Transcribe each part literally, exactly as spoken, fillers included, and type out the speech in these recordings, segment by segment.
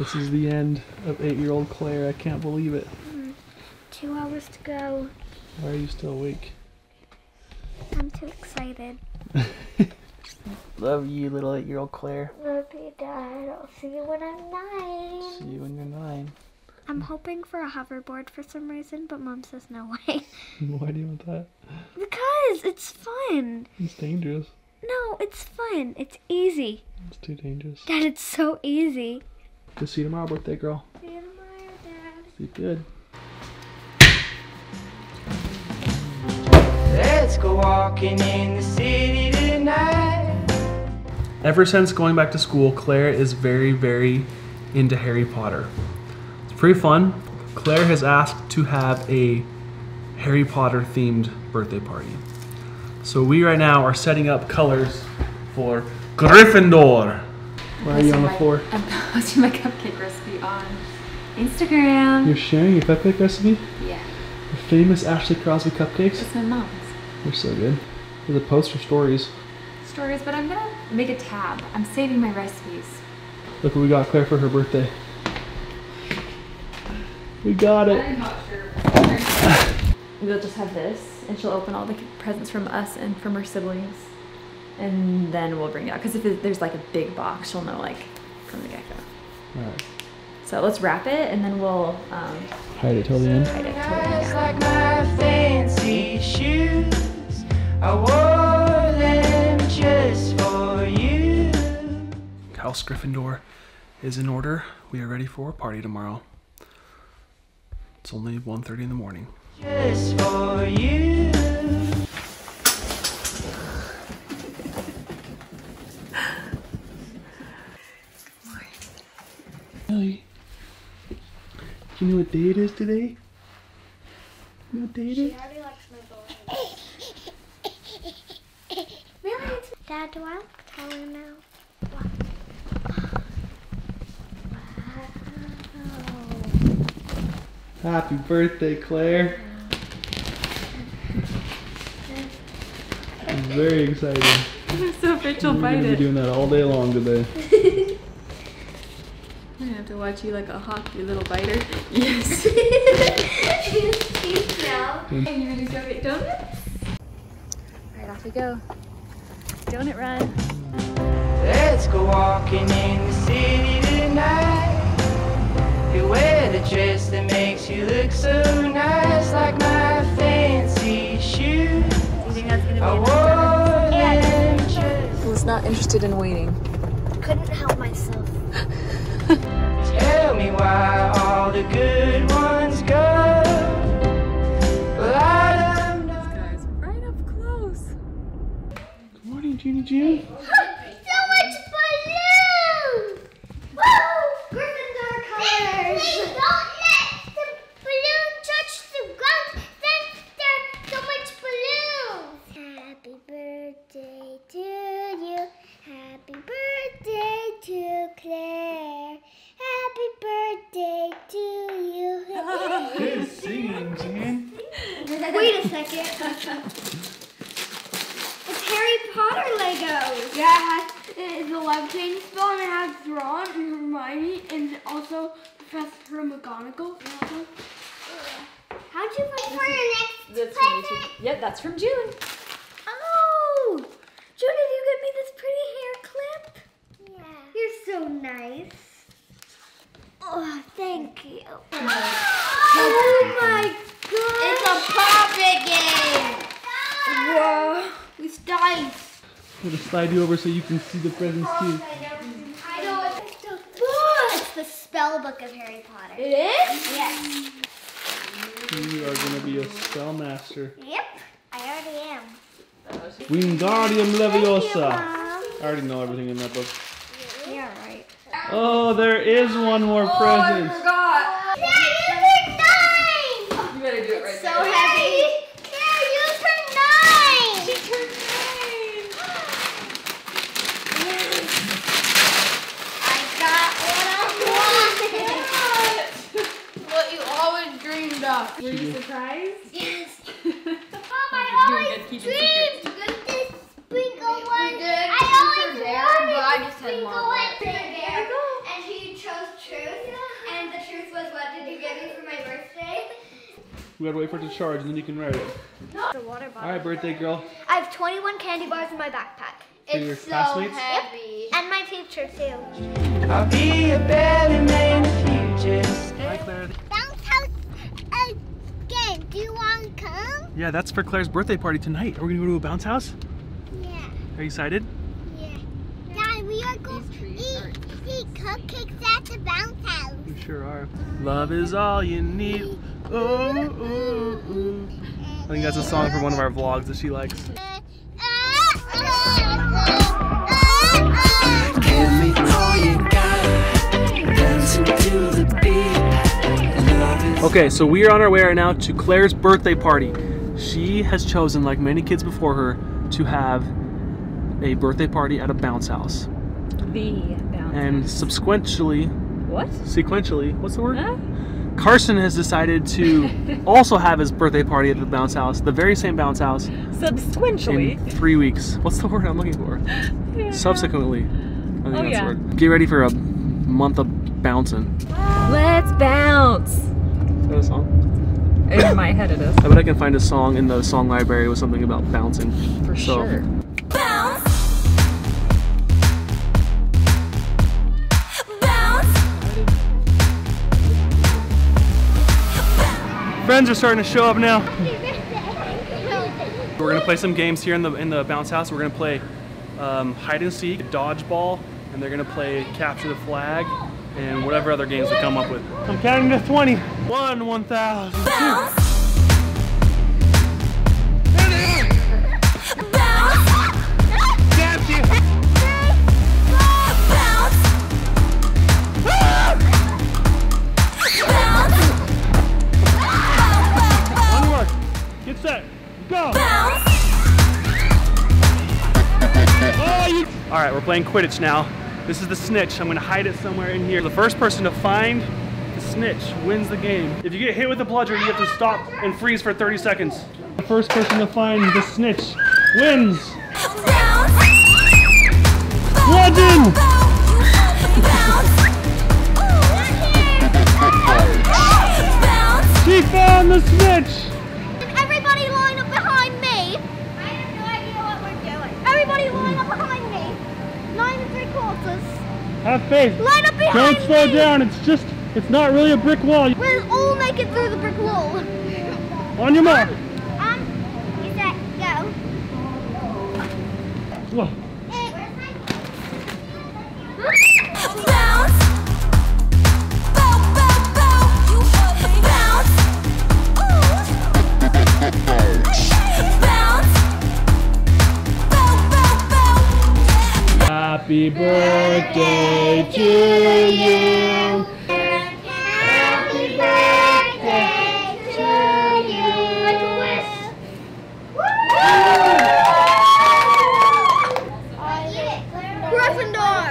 This is the end of eight-year-old Claire. I can't believe it. Mm. Two hours to go. Why are you still awake? I'm too excited. Love you, little eight-year-old Claire. Love you, Dad. I'll see you when I'm nine. See you when you're nine. I'm hoping for a hoverboard for some reason, but Mom says no way. Why do you want that? Because it's fun. It's dangerous. No, it's fun. It's easy. It's too dangerous. Dad, it's so easy. We'll see you tomorrow, birthday girl. See you tomorrow, Dad. Sleep good. Let's go walking in the city tonight. Ever since going back to school, Claire is very, very into Harry Potter. It's pretty fun. Claire has asked to have a Harry Potter themed birthday party. So we right now are setting up colors for Gryffindor. Why are you on the floor? I'm posting my cupcake recipe on Instagram. You're sharing your cupcake recipe? Yeah. The famous Ashley Crosby cupcakes? It's my mom's. They're so good. There's a post for stories. Stories, but I'm gonna make a tab. I'm saving my recipes. Look what we got Claire for her birthday. We got it. I'm not sure. We'll just have this, and she'll open all the presents from us and from her siblings, and then we'll bring it out. Because if there's like a big box, she'll know like from the get-go. All right. So let's wrap it, and then we'll um, hide it till the end. Hide it till the end. Like my fancy shoes, I wore them just for you. House Gryffindor is in order. We are ready for a party tomorrow. It's only one thirty in the morning. Just for you. Ellie, do you know what day it is today? You know what day it is? She already likes my boy. Really? Dad, do I look taller now? Wow. Happy birthday, Claire. Very exciting. I'm so afraid you'll bite it. We're gonna be doing that all day long today. I'm gonna have to watch you like a hawk, you little biter. Yes. She's cute now. Mm. Are you ready to go get donuts? All right, off we go. Donut run. Let's go walking in the city tonight. You wear the dress that makes you look so nice, like my fancy shoes. You think that's gonna be enough? Not interested in waiting. Couldn't help myself. Tell me why all the good ones go. Well, I don't know. This guy's right up close. Good morning, Ginny Ginny. So much blue! Woo! Gryffindor colors! Please don't let the balloon touch the ground. Then there's so much blue. Happy birthday to you. Happy birthday to Claire. Happy birthday to you. Good singing, Jan. Wait a second. It's Harry Potter Legos. Yeah, it has it is the love change spell, and it has Ron and Hermione, and also Professor McGonagall. How'd you find for your next present? Yep, that's from June. June, did you get me this pretty hair clip? Yeah. You're so nice. Oh, thank you. Oh my God! It's a puppet game! Whoa, it's dice. I'm gonna slide you over so you can see the presents too. I know it's the book! It's the spell book of Harry Potter. It is? Yes. You are gonna be a spell master. Yep, I already am. Wingardium Leviosa. You, I already know everything in that book. Yeah, right. Oh, there is one more oh, present. I forgot. Claire, you turned nine! You better do it right it's so there. Heavy. Claire, you turned nine! She turned nine! I got what I wanted. What you always dreamed of. Were you surprised? Yes. I always dreamed of this sprinkle one. I always wanted this sprinkle one. And he chose truth. We gotta wait for it to charge and then you can ride it. No. The water bottle. All right, birthday girl. I have twenty-one candy bars in my backpack. For it's your so classmates? Heavy. Yep. And my teacher too. I'll be a better man in the future. Hi, Claire. Bounce house again. Do you want to come? Yeah, that's for Claire's birthday party tonight. Are we gonna go to a bounce house? Yeah. Are you excited? Yeah. Dad, we are going to eat, eat cupcakes at the bounce house. We sure are. Love is all you need. Ooh, ooh, ooh. I think that's a song from one of our vlogs that she likes. Give me all you got, dancing to the beat. Okay, so we are on our way right now to Claire's birthday party. She has chosen, like many kids before her, to have a birthday party at a bounce house. The bounce and subsequently, what? Sequentially, what's the word? Huh? Carson has decided to also have his birthday party at the bounce house, the very same bounce house. Subsequently. In three weeks. What's the word I'm looking for? Yeah. Subsequently. I think oh, that's yeah. the word. Get ready for a month of bouncing. Let's bounce. Is that a song? In my head it is. I bet I can find a song in the song library with something about bouncing. For so. Sure. Bounce! Friends are starting to show up now. We're gonna play some games here in the in the bounce house. We're gonna play um, hide and seek, dodgeball, and they're gonna play capture the flag and whatever other games we come up with. I'm counting to twenty. One, one thousand. Set, go! Bounce. Oh, you... All right, we're playing Quidditch now. This is the snitch. I'm gonna hide it somewhere in here. The first person to find the snitch wins the game. If you get hit with a bludgeon, you have to stop and freeze for thirty seconds. The first person to find the snitch wins. Bounce. Bludgeon! Bounce. She found the snitch. Have faith. Line up behind Don't slow me. down. It's just, it's not really a brick wall. We'll all make it through the brick wall. On your mark. Um, um is that go? Whoa. Bounce. Happy birthday to you. Happy birthday to you. Woo! Gryffindor.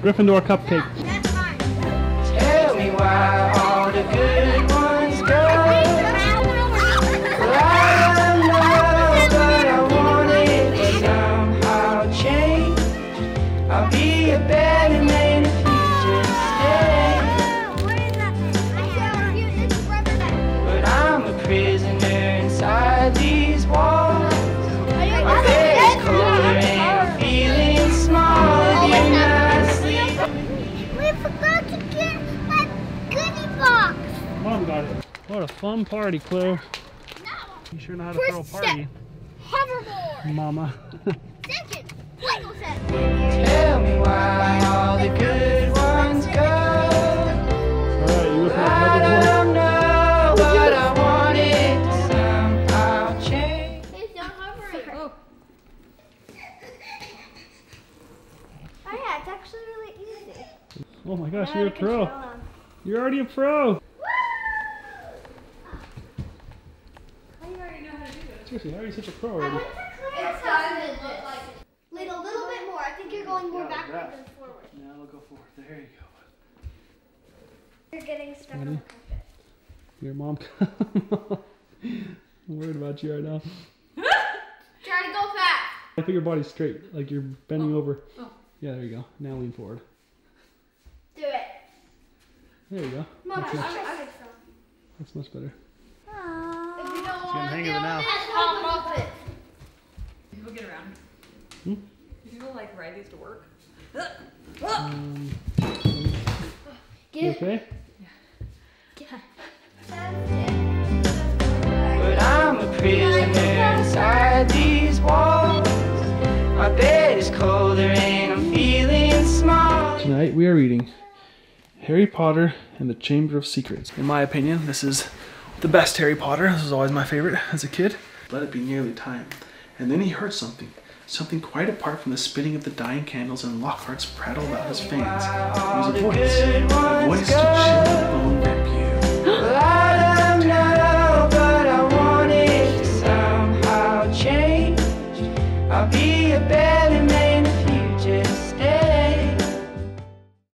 Gryffindor cupcake. Tell me why all the good ones go. What a fun party, Claire. No. You sure know how to First throw a party. Step, hoverboard. Mama. Second, Lego set. Tell me why all the good ones go. All right, you looking at another one? I don't know what I wanted. Somehow change. Please don't hover it. Oh. Oh yeah, it's actually really easy. Oh my gosh, you're a pro. You're already a pro. Seriously, how are you such a pro already? It doesn't look like it. Wait a little bit more. I think you're going more backwards than forward. Now we'll go forward. There you go. You're getting stuck Ready? on the carpet. Your mom. I'm worried about you right now. Try to go fast. I put your body straight, like you're bending oh. over. Oh. Yeah, there you go. Now lean forward. Do it. There you go. Mom, that's, I much, I think so. That's much better. Aww. She's gonna hang it now. Pop it. People get around. Hmm? People like ride these to work. Um, get you okay? Yeah. Yeah. But I'm a prisoner inside these walls. My bed is colder and I'm feeling small. Tonight we are reading Harry Potter and the Chamber of Secrets. In my opinion, this is the best Harry Potter. This was always my favorite as a kid. Let it be nearly time. And then he heard something. Something quite apart from the spitting of the dying candles and Lockhart's prattle about his fans. It was a voice. A voice to